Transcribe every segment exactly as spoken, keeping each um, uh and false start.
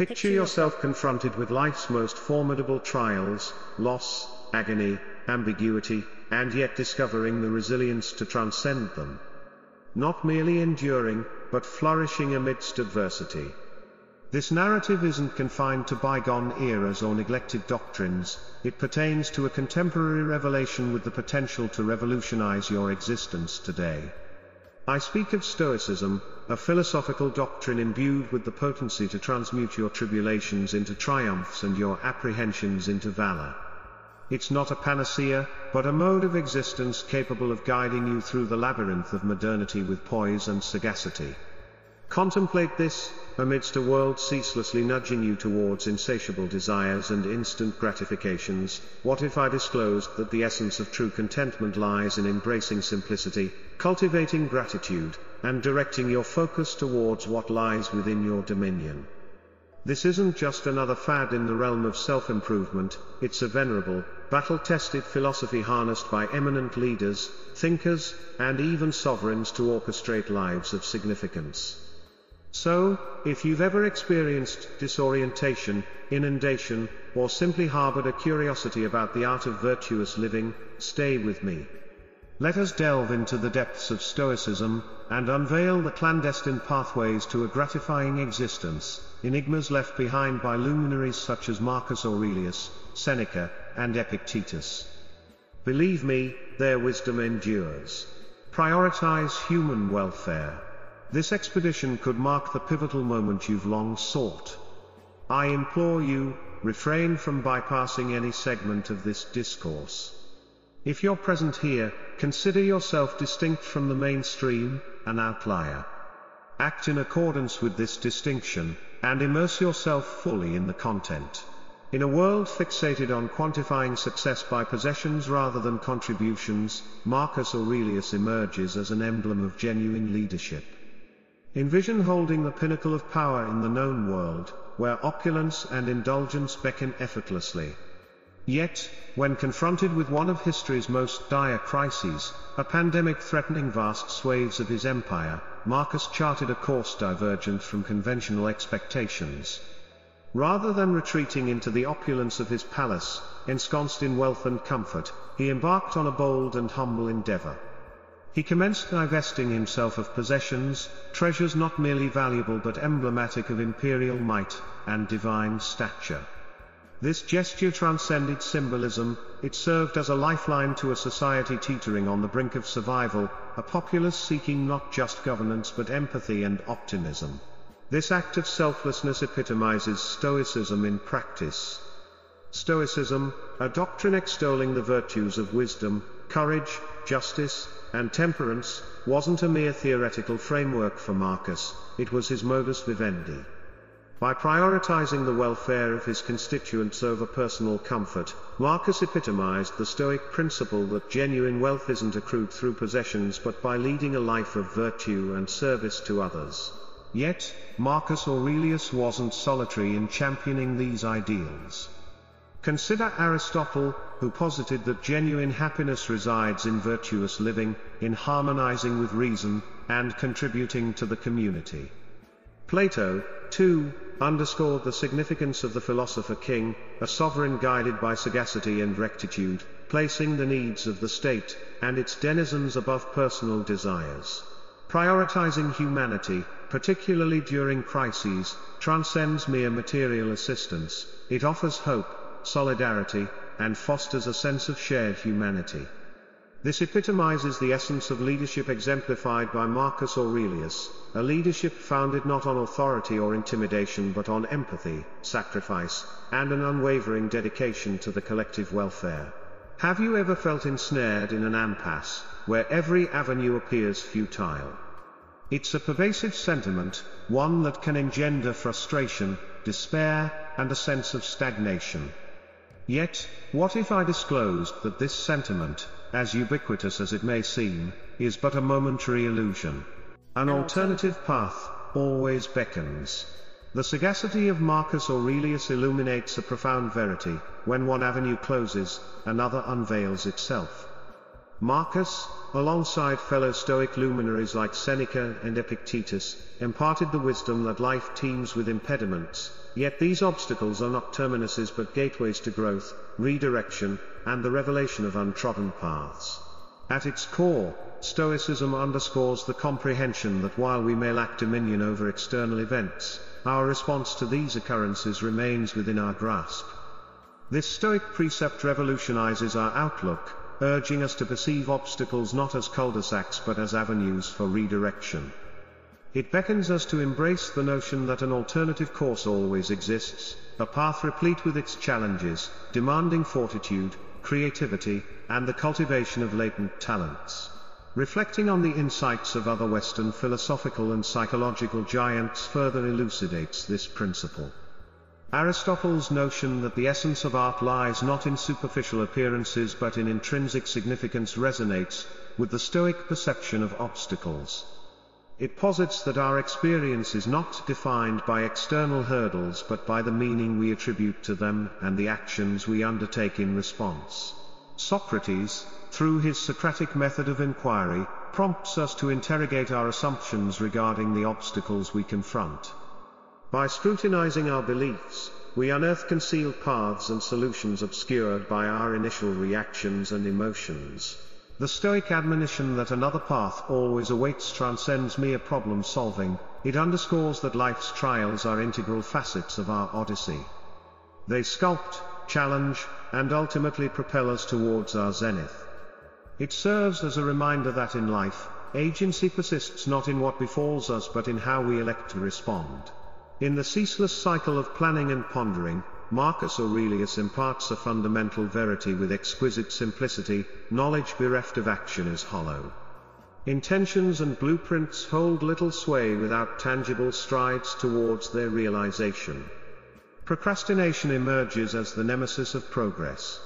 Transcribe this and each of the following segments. Picture yourself confronted with life's most formidable trials, loss, agony, ambiguity, and yet discovering the resilience to transcend them. Not merely enduring, but flourishing amidst adversity. This narrative isn't confined to bygone eras or neglected doctrines, it pertains to a contemporary revelation with the potential to revolutionize your existence today. I speak of Stoicism, a philosophical doctrine imbued with the potency to transmute your tribulations into triumphs and your apprehensions into valor. It's not a panacea, but a mode of existence capable of guiding you through the labyrinth of modernity with poise and sagacity. Contemplate this, amidst a world ceaselessly nudging you towards insatiable desires and instant gratifications. What if I disclosed that the essence of true contentment lies in embracing simplicity, cultivating gratitude, and directing your focus towards what lies within your dominion? This isn't just another fad in the realm of self-improvement, it's a venerable, battle-tested philosophy harnessed by eminent leaders, thinkers, and even sovereigns to orchestrate lives of significance. So, if you've ever experienced disorientation, inundation, or simply harbored a curiosity about the art of virtuous living, stay with me. Let us delve into the depths of Stoicism, and unveil the clandestine pathways to a gratifying existence, enigmas left behind by luminaries such as Marcus Aurelius, Seneca, and Epictetus. Believe me, their wisdom endures. Prioritize human welfare. This expedition could mark the pivotal moment you've long sought. I implore you, refrain from bypassing any segment of this discourse. If you're present here, consider yourself distinct from the mainstream, an outlier. Act in accordance with this distinction, and immerse yourself fully in the content. In a world fixated on quantifying success by possessions rather than contributions, Marcus Aurelius emerges as an emblem of genuine leadership. Envision holding the pinnacle of power in the known world, where opulence and indulgence beckon effortlessly. Yet, when confronted with one of history's most dire crises, a pandemic threatening vast swathes of his empire, Marcus charted a course divergent from conventional expectations. Rather than retreating into the opulence of his palace, ensconced in wealth and comfort, he embarked on a bold and humble endeavor. He commenced divesting himself of possessions, treasures not merely valuable but emblematic of imperial might and divine stature. This gesture transcended symbolism, it served as a lifeline to a society teetering on the brink of survival, a populace seeking not just governance but empathy and optimism. This act of selflessness epitomizes Stoicism in practice. Stoicism, a doctrine extolling the virtues of wisdom, courage, justice, and temperance, wasn't a mere theoretical framework for Marcus, it was his modus vivendi. By prioritizing the welfare of his constituents over personal comfort, Marcus epitomized the Stoic principle that genuine wealth isn't accrued through possessions but by leading a life of virtue and service to others. Yet, Marcus Aurelius wasn't solitary in championing these ideals. Consider Aristotle, who posited that genuine happiness resides in virtuous living, in harmonizing with reason, and contributing to the community. Plato, too, underscored the significance of the philosopher king, a sovereign guided by sagacity and rectitude, placing the needs of the state and its denizens above personal desires. Prioritizing humanity, particularly during crises, transcends mere material assistance. It offers hope, solidarity, and fosters a sense of shared humanity. This epitomizes the essence of leadership exemplified by Marcus Aurelius, a leadership founded not on authority or intimidation but on empathy, sacrifice, and an unwavering dedication to the collective welfare. Have you ever felt ensnared in an impasse, where every avenue appears futile? It's a pervasive sentiment, one that can engender frustration, despair, and a sense of stagnation. Yet, what if I disclosed that this sentiment, as ubiquitous as it may seem, is but a momentary illusion? An alternative path always beckons. The sagacity of Marcus Aurelius illuminates a profound verity. When one avenue closes, another unveils itself. Marcus, alongside fellow Stoic luminaries like Seneca and Epictetus, imparted the wisdom that life teems with impediments, yet these obstacles are not terminuses but gateways to growth, redirection, and the revelation of untrodden paths. At its core, Stoicism underscores the comprehension that while we may lack dominion over external events, our response to these occurrences remains within our grasp. This Stoic precept revolutionizes our outlook, urging us to perceive obstacles not as cul-de-sacs but as avenues for redirection. It beckons us to embrace the notion that an alternative course always exists, a path replete with its challenges, demanding fortitude, creativity, and the cultivation of latent talents. Reflecting on the insights of other Western philosophical and psychological giants further elucidates this principle. Aristotle's notion that the essence of art lies not in superficial appearances but in intrinsic significance resonates with the Stoic perception of obstacles. It posits that our experience is not defined by external hurdles but by the meaning we attribute to them and the actions we undertake in response. Socrates, through his Socratic method of inquiry, prompts us to interrogate our assumptions regarding the obstacles we confront. By scrutinizing our beliefs, we unearth concealed paths and solutions obscured by our initial reactions and emotions. The Stoic admonition that another path always awaits transcends mere problem-solving. It underscores that life's trials are integral facets of our odyssey. They sculpt, challenge, and ultimately propel us towards our zenith. It serves as a reminder that in life, agency persists not in what befalls us but in how we elect to respond. In the ceaseless cycle of planning and pondering, Marcus Aurelius imparts a fundamental verity with exquisite simplicity: knowledge bereft of action is hollow. Intentions and blueprints hold little sway without tangible strides towards their realization. Procrastination emerges as the nemesis of progress.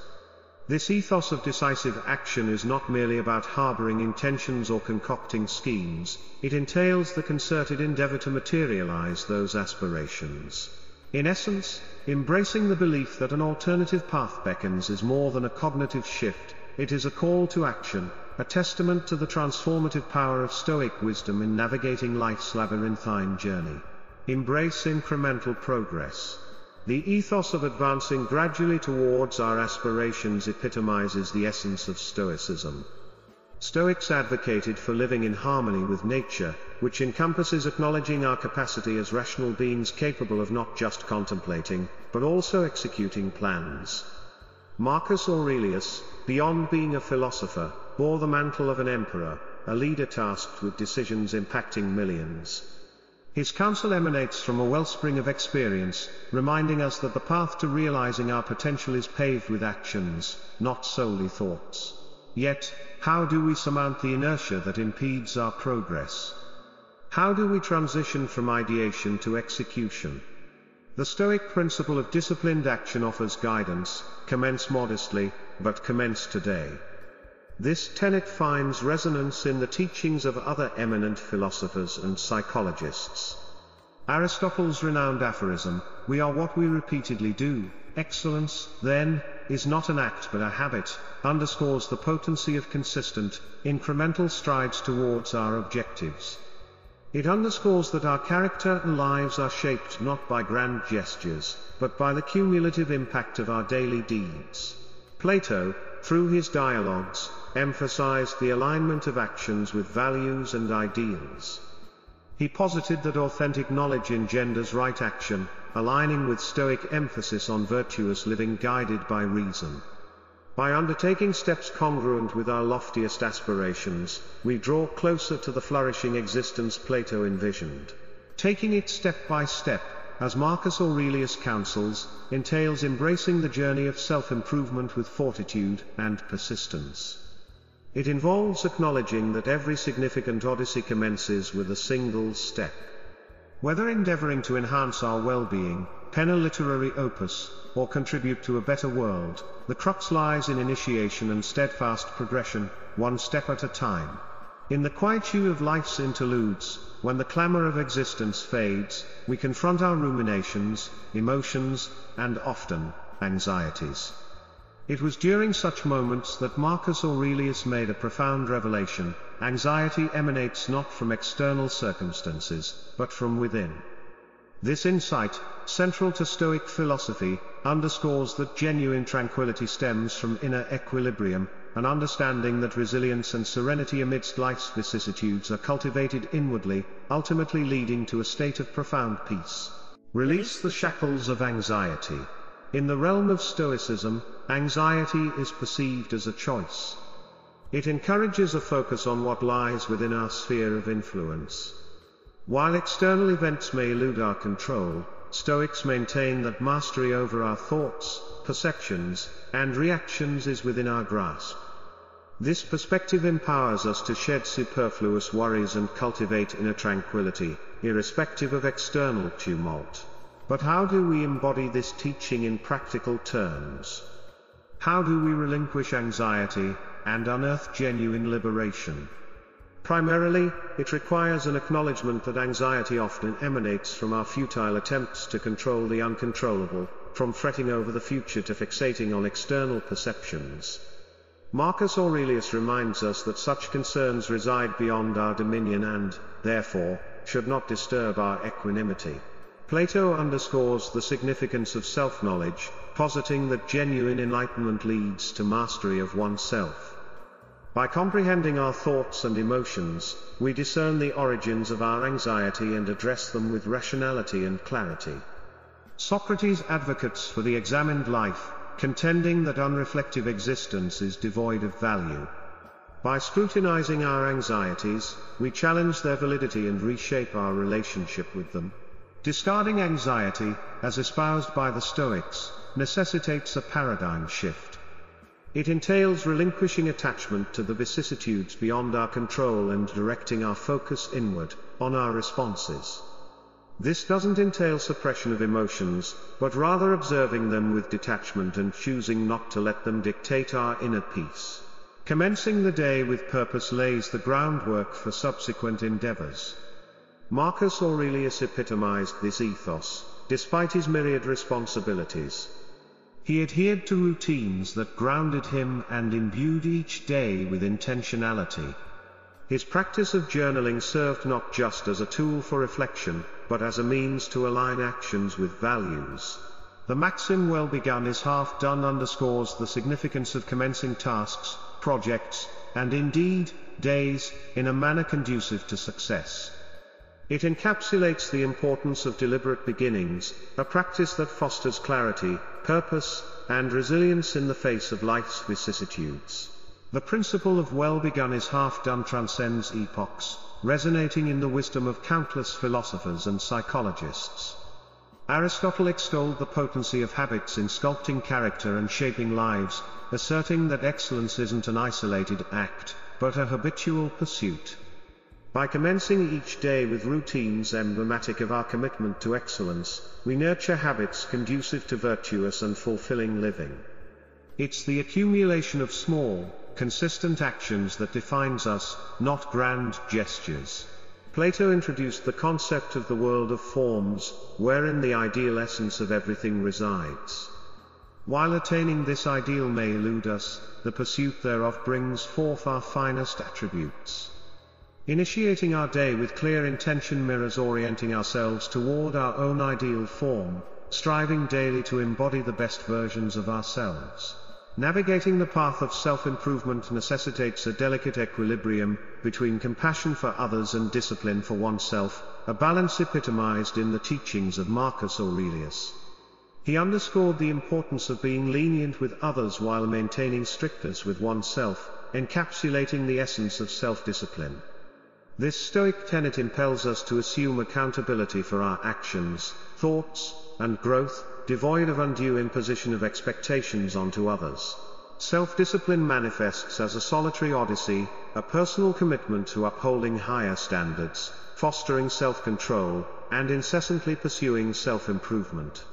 This ethos of decisive action is not merely about harboring intentions or concocting schemes, it entails the concerted endeavor to materialize those aspirations. In essence, embracing the belief that an alternative path beckons is more than a cognitive shift, it is a call to action, a testament to the transformative power of Stoic wisdom in navigating life's labyrinthine journey. Embrace incremental progress. The ethos of advancing gradually towards our aspirations epitomizes the essence of Stoicism. Stoics advocated for living in harmony with nature, which encompasses acknowledging our capacity as rational beings capable of not just contemplating, but also executing plans. Marcus Aurelius, beyond being a philosopher, bore the mantle of an emperor, a leader tasked with decisions impacting millions. His counsel emanates from a wellspring of experience, reminding us that the path to realizing our potential is paved with actions, not solely thoughts. Yet, how do we surmount the inertia that impedes our progress? How do we transition from ideation to execution? The Stoic principle of disciplined action offers guidance: commence modestly, but commence today. This tenet finds resonance in the teachings of other eminent philosophers and psychologists. Aristotle's renowned aphorism, "We are what we repeatedly do," excellence, then, is not an act but a habit, underscores the potency of consistent, incremental strides towards our objectives. It underscores that our character and lives are shaped not by grand gestures, but by the cumulative impact of our daily deeds. Plato, through his dialogues, emphasized the alignment of actions with values and ideals. He posited that authentic knowledge engenders right action, aligning with Stoic emphasis on virtuous living guided by reason. By undertaking steps congruent with our loftiest aspirations, we draw closer to the flourishing existence Plato envisioned. Taking it step by step, as Marcus Aurelius counsels, entails embracing the journey of self-improvement with fortitude and persistence. It involves acknowledging that every significant odyssey commences with a single step. Whether endeavoring to enhance our well-being, pen a literary opus, or contribute to a better world, the crux lies in initiation and steadfast progression, one step at a time. In the quietude of life's interludes, when the clamor of existence fades, we confront our ruminations, emotions, and often, anxieties. It was during such moments that Marcus Aurelius made a profound revelation: anxiety emanates not from external circumstances, but from within. This insight, central to Stoic philosophy, underscores that genuine tranquility stems from inner equilibrium, an understanding that resilience and serenity amidst life's vicissitudes are cultivated inwardly, ultimately leading to a state of profound peace. Release the shackles of anxiety. In the realm of Stoicism, anxiety is perceived as a choice. It encourages a focus on what lies within our sphere of influence. While external events may elude our control, Stoics maintain that mastery over our thoughts, perceptions, and reactions is within our grasp. This perspective empowers us to shed superfluous worries and cultivate inner tranquility, irrespective of external tumult. But how do we embody this teaching in practical terms? How do we relinquish anxiety and unearth genuine liberation? Primarily, it requires an acknowledgement that anxiety often emanates from our futile attempts to control the uncontrollable, from fretting over the future to fixating on external perceptions. Marcus Aurelius reminds us that such concerns reside beyond our dominion and, therefore, should not disturb our equanimity. Plato underscores the significance of self-knowledge, positing that genuine enlightenment leads to mastery of oneself. By comprehending our thoughts and emotions, we discern the origins of our anxiety and address them with rationality and clarity. Socrates advocates for the examined life, contending that unreflective existence is devoid of value. By scrutinizing our anxieties, we challenge their validity and reshape our relationship with them. Discarding anxiety, as espoused by the Stoics, necessitates a paradigm shift. It entails relinquishing attachment to the vicissitudes beyond our control and directing our focus inward, on our responses. This doesn't entail suppression of emotions, but rather observing them with detachment and choosing not to let them dictate our inner peace. Commencing the day with purpose lays the groundwork for subsequent endeavors. Marcus Aurelius epitomized this ethos, despite his myriad responsibilities. He adhered to routines that grounded him and imbued each day with intentionality. His practice of journaling served not just as a tool for reflection, but as a means to align actions with values. The maxim "well begun is half done" underscores the significance of commencing tasks, projects, and indeed, days, in a manner conducive to success. It encapsulates the importance of deliberate beginnings, a practice that fosters clarity, purpose, and resilience in the face of life's vicissitudes. The principle of "well begun is half done" transcends epochs, resonating in the wisdom of countless philosophers and psychologists. Aristotle extolled the potency of habits in sculpting character and shaping lives, asserting that excellence isn't an isolated act, but a habitual pursuit. By commencing each day with routines emblematic of our commitment to excellence, we nurture habits conducive to virtuous and fulfilling living. It's the accumulation of small, consistent actions that defines us, not grand gestures. Plato introduced the concept of the world of forms, wherein the ideal essence of everything resides. While attaining this ideal may elude us, the pursuit thereof brings forth our finest attributes. Initiating our day with clear intention mirrors orienting ourselves toward our own ideal form, striving daily to embody the best versions of ourselves. Navigating the path of self-improvement necessitates a delicate equilibrium between compassion for others and discipline for oneself, a balance epitomized in the teachings of Marcus Aurelius. He underscored the importance of being lenient with others while maintaining strictness with oneself, encapsulating the essence of self-discipline. This Stoic tenet impels us to assume accountability for our actions, thoughts, and growth, devoid of undue imposition of expectations onto others. Self-discipline manifests as a solitary odyssey, a personal commitment to upholding higher standards, fostering self-control, and incessantly pursuing self-improvement.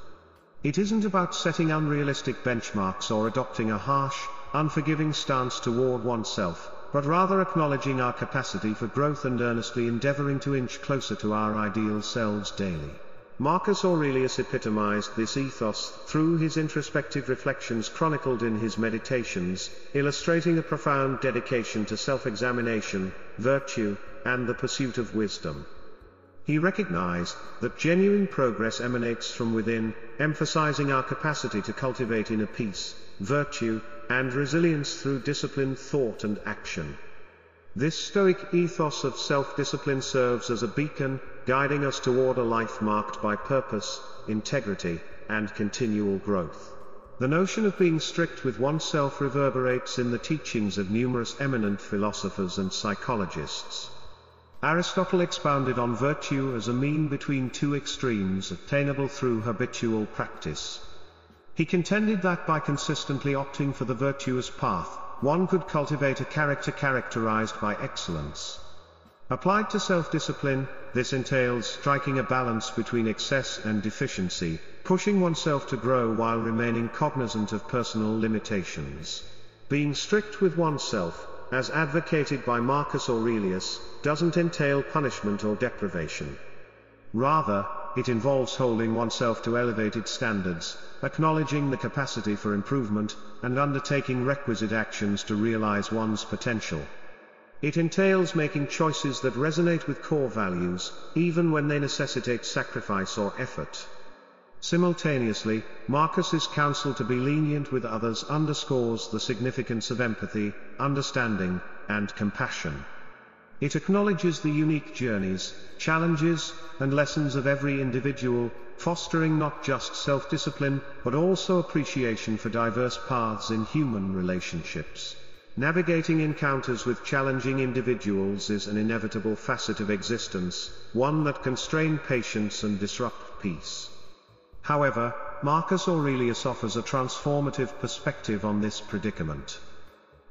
It isn't about setting unrealistic benchmarks or adopting a harsh, unforgiving stance toward oneself, but rather acknowledging our capacity for growth and earnestly endeavoring to inch closer to our ideal selves daily. Marcus Aurelius epitomized this ethos through his introspective reflections chronicled in his Meditations, illustrating a profound dedication to self-examination, virtue, and the pursuit of wisdom. He recognized that genuine progress emanates from within, emphasizing our capacity to cultivate inner peace, virtue, and resilience through disciplined thought and action. This Stoic ethos of self-discipline serves as a beacon, guiding us toward a life marked by purpose, integrity, and continual growth. The notion of being strict with oneself reverberates in the teachings of numerous eminent philosophers and psychologists. Aristotle expounded on virtue as a mean between two extremes attainable through habitual practice. He contended that by consistently opting for the virtuous path, one could cultivate a character characterized by excellence. Applied to self-discipline, this entails striking a balance between excess and deficiency, pushing oneself to grow while remaining cognizant of personal limitations. Being strict with oneself, as advocated by Marcus Aurelius, doesn't entail punishment or deprivation. Rather, it involves holding oneself to elevated standards, acknowledging the capacity for improvement, and undertaking requisite actions to realize one's potential. It entails making choices that resonate with core values, even when they necessitate sacrifice or effort. Simultaneously, Marcus's counsel to be lenient with others underscores the significance of empathy, understanding, and compassion. It acknowledges the unique journeys, challenges, and lessons of every individual, fostering not just self-discipline, but also appreciation for diverse paths in human relationships. Navigating encounters with challenging individuals is an inevitable facet of existence, one that constrains patience and disrupts peace. However, Marcus Aurelius offers a transformative perspective on this predicament.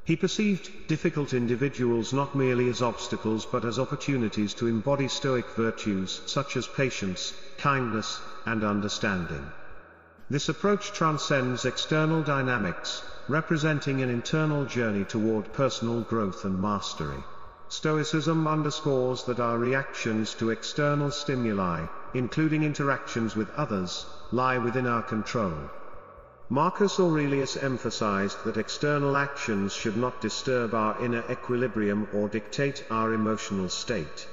He perceived difficult individuals not merely as obstacles but as opportunities to embody Stoic virtues such as patience, kindness, and understanding. This approach transcends external dynamics, representing an internal journey toward personal growth and mastery. Stoicism underscores that our reactions to external stimuli, including interactions with others, lie within our control. Marcus Aurelius emphasized that external actions should not disturb our inner equilibrium or dictate our emotional state.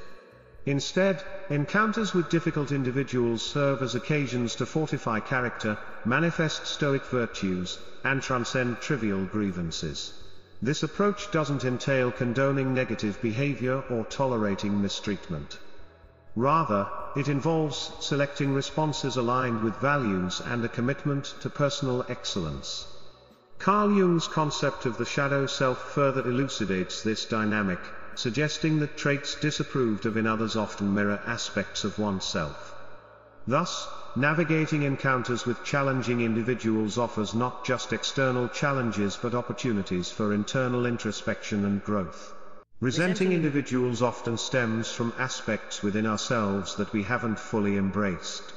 Instead, encounters with difficult individuals serve as occasions to fortify character, manifest Stoic virtues, and transcend trivial grievances. This approach doesn't entail condoning negative behavior or tolerating mistreatment. Rather, it involves selecting responses aligned with values and a commitment to personal excellence. Carl Jung's concept of the shadow self further elucidates this dynamic, suggesting that traits disapproved of in others often mirror aspects of oneself. Thus, navigating encounters with challenging individuals offers not just external challenges but opportunities for internal introspection and growth. Resenting individuals often stems from aspects within ourselves that we haven't fully embraced.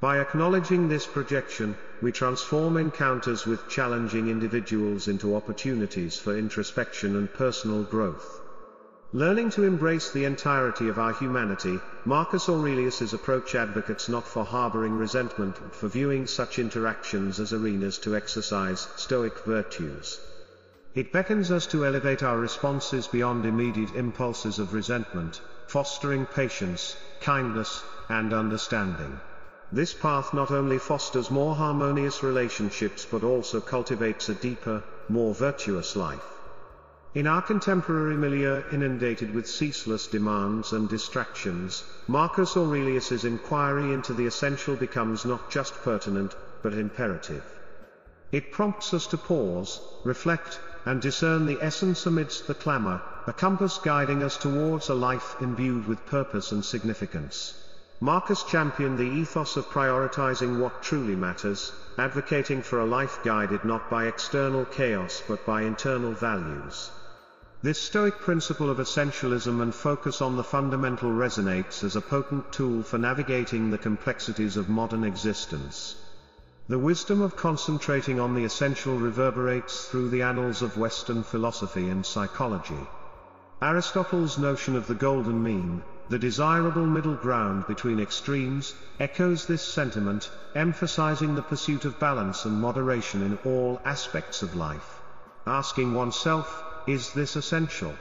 By acknowledging this projection, we transform encounters with challenging individuals into opportunities for introspection and personal growth. Learning to embrace the entirety of our humanity, Marcus Aurelius's approach advocates not for harboring resentment but for viewing such interactions as arenas to exercise Stoic virtues. It beckons us to elevate our responses beyond immediate impulses of resentment, fostering patience, kindness, and understanding. This path not only fosters more harmonious relationships but also cultivates a deeper, more virtuous life. In our contemporary milieu inundated with ceaseless demands and distractions, Marcus Aurelius's inquiry into the essential becomes not just pertinent, but imperative. It prompts us to pause, reflect, and discern the essence amidst the clamor, a compass guiding us towards a life imbued with purpose and significance. Marcus championed the ethos of prioritizing what truly matters, advocating for a life guided not by external chaos but by internal values. This Stoic principle of essentialism and focus on the fundamental resonates as a potent tool for navigating the complexities of modern existence. The wisdom of concentrating on the essential reverberates through the annals of Western philosophy and psychology. Aristotle's notion of the golden mean, the desirable middle ground between extremes, echoes this sentiment, emphasizing the pursuit of balance and moderation in all aspects of life. Asking oneself, is this essential?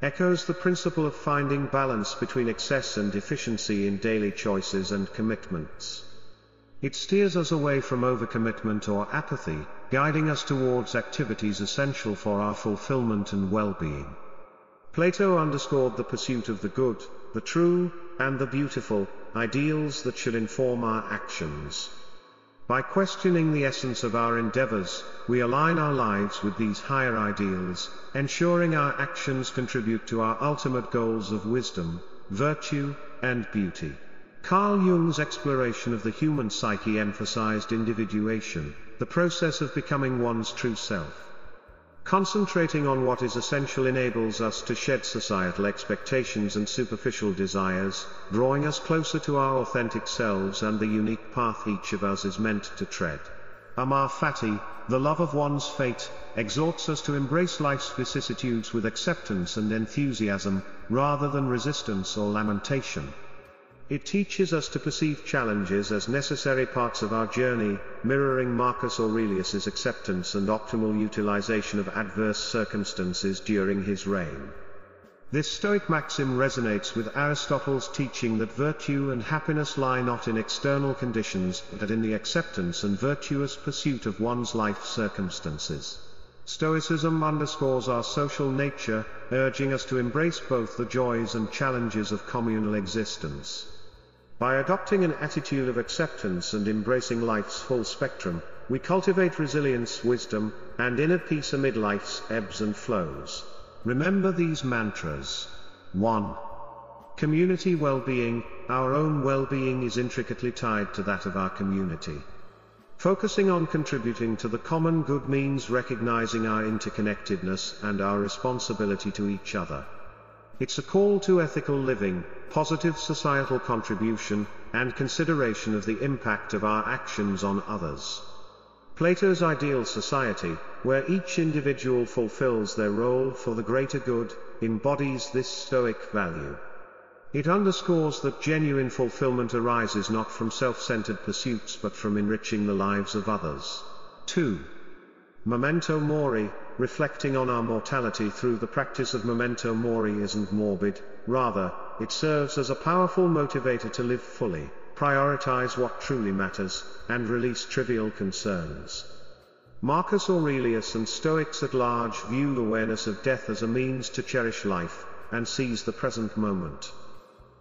Echoes the principle of finding balance between excess and efficiency in daily choices and commitments. It steers us away from overcommitment or apathy, guiding us towards activities essential for our fulfillment and well-being. Plato underscored the pursuit of the good, the true, and the beautiful, ideals that should inform our actions. By questioning the essence of our endeavors, we align our lives with these higher ideals, ensuring our actions contribute to our ultimate goals of wisdom, virtue, and beauty. Carl Jung's exploration of the human psyche emphasized individuation, the process of becoming one's true self. Concentrating on what is essential enables us to shed societal expectations and superficial desires, drawing us closer to our authentic selves and the unique path each of us is meant to tread. Amor Fati, the love of one's fate, exhorts us to embrace life's vicissitudes with acceptance and enthusiasm, rather than resistance or lamentation. It teaches us to perceive challenges as necessary parts of our journey, mirroring Marcus Aurelius's acceptance and optimal utilization of adverse circumstances during his reign. This Stoic maxim resonates with Aristotle's teaching that virtue and happiness lie not in external conditions, but in the acceptance and virtuous pursuit of one's life circumstances. Stoicism underscores our social nature, urging us to embrace both the joys and challenges of communal existence. By adopting an attitude of acceptance and embracing life's full spectrum, we cultivate resilience, wisdom, and inner peace amid life's ebbs and flows. Remember these mantras. one. Community well-being. Our own well-being is intricately tied to that of our community. Focusing on contributing to the common good means recognizing our interconnectedness and our responsibility to each other. It's a call to ethical living, positive societal contribution, and consideration of the impact of our actions on others. Plato's ideal society, where each individual fulfills their role for the greater good, embodies this Stoic value. It underscores that genuine fulfillment arises not from self-centered pursuits but from enriching the lives of others. two. Memento Mori. Reflecting on our mortality through the practice of Memento Mori isn't morbid, rather, it serves as a powerful motivator to live fully, prioritize what truly matters, and release trivial concerns. Marcus Aurelius and Stoics at large viewed awareness of death as a means to cherish life, and seize the present moment.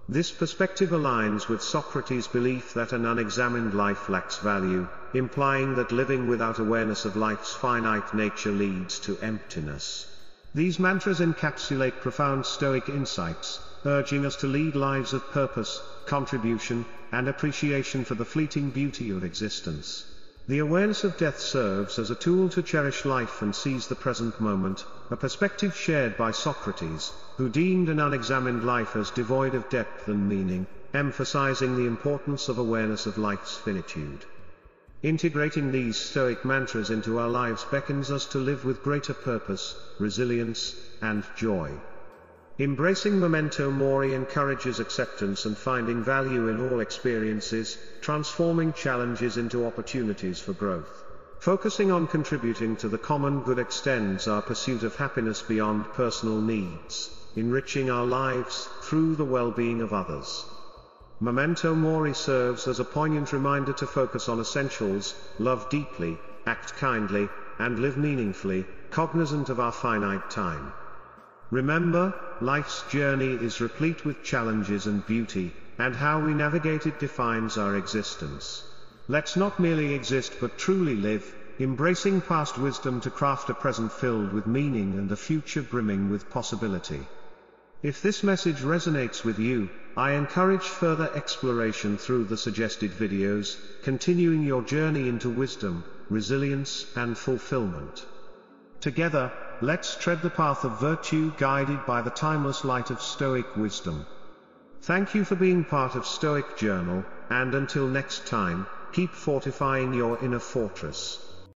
This perspective aligns with Socrates' belief that an unexamined life lacks value, implying that living without awareness of life's finite nature leads to emptiness. These mantras encapsulate profound Stoic insights, urging us to lead lives of purpose, contribution, and appreciation for the fleeting beauty of existence. The awareness of death serves as a tool to cherish life and seize the present moment, a perspective shared by Socrates, who deemed an unexamined life as devoid of depth and meaning, emphasizing the importance of awareness of life's finitude. Integrating these Stoic mantras into our lives beckons us to live with greater purpose, resilience, and joy. Embracing Memento Mori encourages acceptance and finding value in all experiences, transforming challenges into opportunities for growth. Focusing on contributing to the common good extends our pursuit of happiness beyond personal needs, enriching our lives through the well-being of others. Memento Mori serves as a poignant reminder to focus on essentials, love deeply, act kindly, and live meaningfully, cognizant of our finite time. Remember, life's journey is replete with challenges and beauty, and how we navigate it defines our existence. Let's not merely exist but truly live, embracing past wisdom to craft a present filled with meaning and a future brimming with possibility. If this message resonates with you, I encourage further exploration through the suggested videos, continuing your journey into wisdom, resilience, and fulfillment. Together, let's tread the path of virtue guided by the timeless light of Stoic wisdom. Thank you for being part of Stoic Journal, and until next time, keep fortifying your inner fortress.